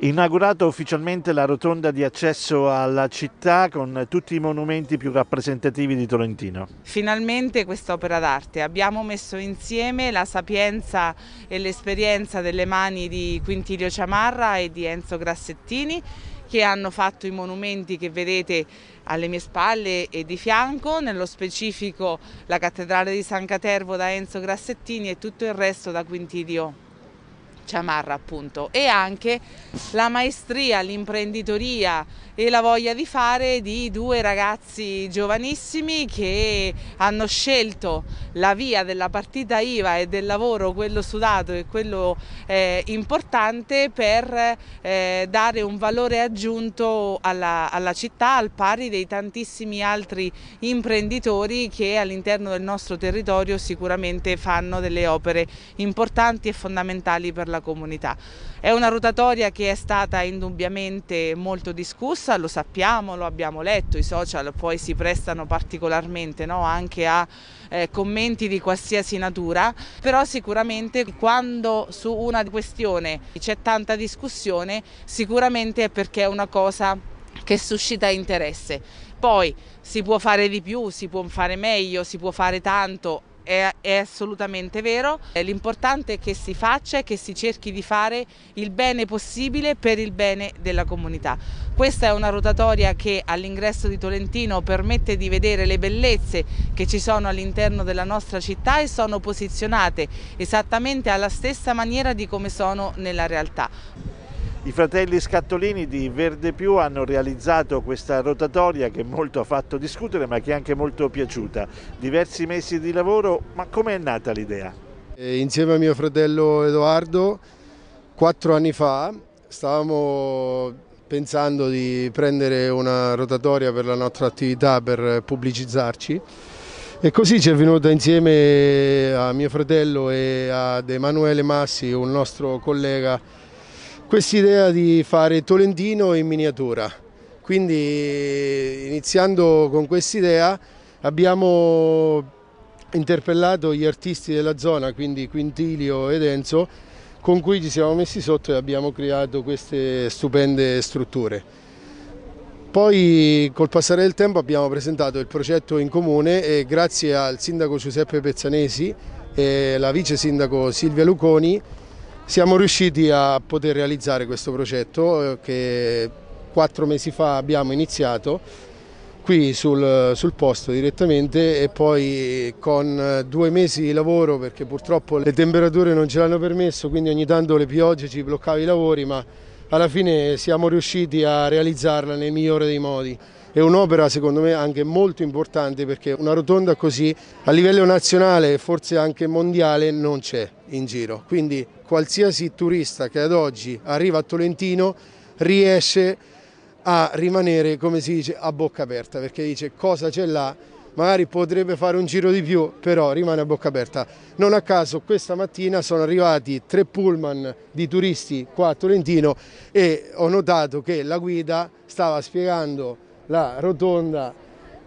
Inaugurata ufficialmente la rotonda di accesso alla città con tutti i monumenti più rappresentativi di Tolentino. Finalmente quest'opera d'arte. Abbiamo messo insieme la sapienza e l'esperienza delle mani di Quintilio Ciamarra e di Enzo Grassettini, che hanno fatto i monumenti che vedete alle mie spalle e di fianco, nello specifico la cattedrale di San Catervo da Enzo Grassettini e tutto il resto da Quintilio Ciamarra, appunto, e anche la maestria, l'imprenditoria e la voglia di fare di due ragazzi giovanissimi che hanno scelto la via della partita IVA e del lavoro, quello sudato e quello importante, per dare un valore aggiunto alla città, al pari dei tantissimi altri imprenditori che all'interno del nostro territorio sicuramente fanno delle opere importanti e fondamentali per la comunità. È una rotatoria che è stata indubbiamente molto discussa, lo sappiamo, lo abbiamo letto, i social poi si prestano particolarmente, no? Anche a commenti di qualsiasi natura, però sicuramente quando su una questione c'è tanta discussione sicuramente è perché è una cosa che suscita interesse. Poi si può fare di più, si può fare meglio, si può fare tanto, è assolutamente vero, l'importante è che si faccia e che si cerchi di fare il bene possibile per il bene della comunità. Questa è una rotatoria che all'ingresso di Tolentino permette di vedere le bellezze che ci sono all'interno della nostra città e sono posizionate esattamente alla stessa maniera di come sono nella realtà. I fratelli Scattolini di Verde Più hanno realizzato questa rotatoria che molto ha fatto discutere, ma che è anche molto piaciuta. Diversi mesi di lavoro, ma come è nata l'idea? Insieme a mio fratello Edoardo, 4 anni fa, stavamo pensando di prendere una rotatoria per la nostra attività, per pubblicizzarci, e così ci è venuta insieme a mio fratello e ad Emanuele Massi, un nostro collega, quest'idea di fare Tolentino in miniatura. Quindi iniziando con quest'idea abbiamo interpellato gli artisti della zona, quindi Quintilio ed Enzo, con cui ci siamo messi sotto e abbiamo creato queste stupende strutture. Poi col passare del tempo abbiamo presentato il progetto in comune e grazie al sindaco Giuseppe Pezzanesi e la vice sindaco Silvia Luconi siamo riusciti a poter realizzare questo progetto che 4 mesi fa abbiamo iniziato qui sul posto direttamente e poi con 2 mesi di lavoro, perché purtroppo le temperature non ce l'hanno permesso, quindi ogni tanto le piogge ci bloccavano i lavori, ma alla fine siamo riusciti a realizzarla nel migliore dei modi. È un'opera secondo me anche molto importante, perché una rotonda così a livello nazionale e forse anche mondiale non c'è in giro, quindi qualsiasi turista che ad oggi arriva a Tolentino riesce a rimanere, come si dice, a bocca aperta, perché dice cosa c'è là, magari potrebbe fare un giro di più, però rimane a bocca aperta. Non a caso questa mattina sono arrivati 3 pullman di turisti qua a Tolentino e ho notato che la guida stava spiegando la rotonda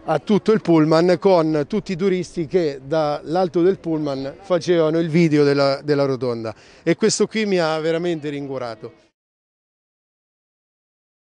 a tutto il pullman, con tutti i turisti che dall'alto del pullman facevano il video della rotonda, e questo qui mi ha veramente rincuorato.